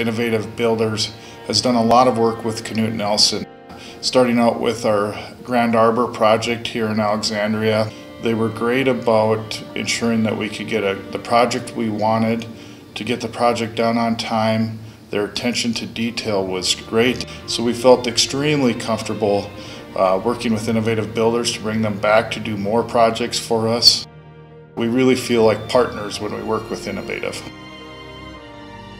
Innovative Builders has done a lot of work with Knute Nelson, starting out with our Grand Arbor project here in Alexandria. They were great about ensuring that we could get the project we wanted, to get the project done on time. Their attention to detail was great, so we felt extremely comfortable working with Innovative Builders to bring them back to do more projects for us. We really feel like partners when we work with Innovative.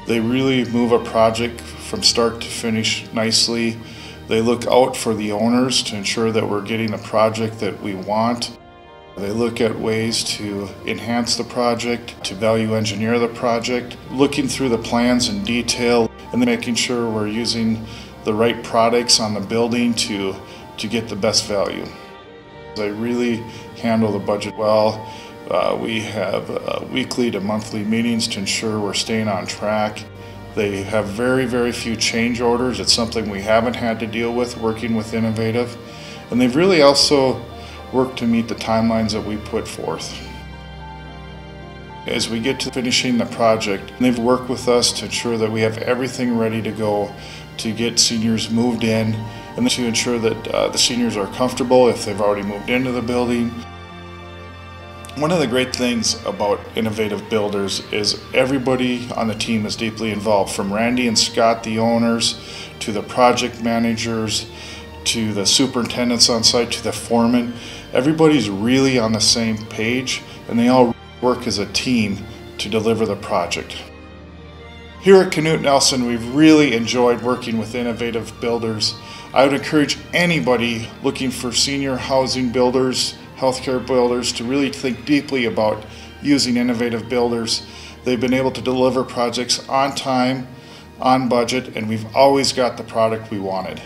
They really move a project from start to finish nicely. They look out for the owners to ensure that we're getting the project that we want. They look at ways to enhance the project, to value engineer the project, looking through the plans in detail, and then making sure we're using the right products on the building to get the best value. They really handle the budget well. We have weekly to monthly meetings to ensure we're staying on track. They have very, very few change orders. It's something we haven't had to deal with working with Innovative. And they've really also work to meet the timelines that we put forth. As we get to finishing the project, they've worked with us to ensure that we have everything ready to go to get seniors moved in, and to ensure that the seniors are comfortable if they've already moved into the building. One of the great things about Innovative Builders is everybody on the team is deeply involved, from Randy and Scott, the owners, to the project managers, to the superintendents on site, to the foreman. Everybody's really on the same page, and they all work as a team to deliver the project. Here at Knute Nelson, we've really enjoyed working with Innovative Builders. I would encourage anybody looking for senior housing builders, healthcare builders, to really think deeply about using Innovative Builders. They've been able to deliver projects on time, on budget, and we've always got the product we wanted.